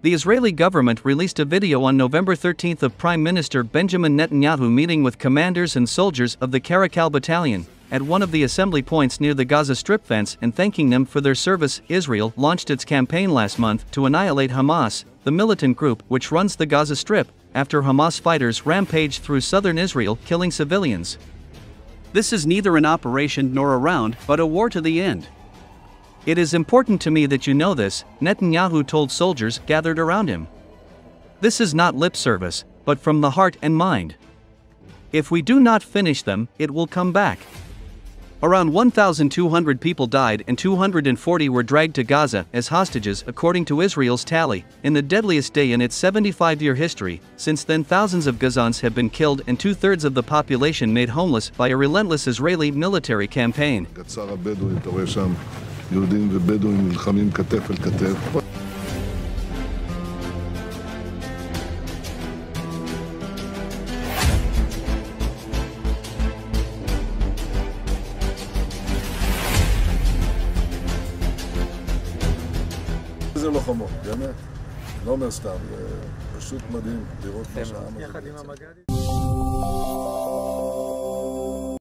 The Israeli government released a video on November 13 of Prime Minister Benjamin Netanyahu meeting with commanders and soldiers of the Caracal Battalion at one of the assembly points near the Gaza Strip fence and thanking them for their service. Israel launched its campaign last month to annihilate Hamas, the militant group which runs the Gaza Strip, after Hamas fighters rampaged through southern Israel, killing civilians. This is neither an operation nor a round, but a war to the end. It is important to me that you know this, Netanyahu told soldiers gathered around him. This is not lip service, but from the heart and mind. If we do not finish them, it will come back. Around 1,200 people died and 240 were dragged to Gaza as hostages, according to Israel's tally, in the deadliest day in its 75-year history. Since then, thousands of Gazans have been killed and two-thirds of the population made homeless by a relentless Israeli military campaign. איזה לוחמות, באמת, לא אומר סתם, פשוט מדהים לראות מה שהעם הזה.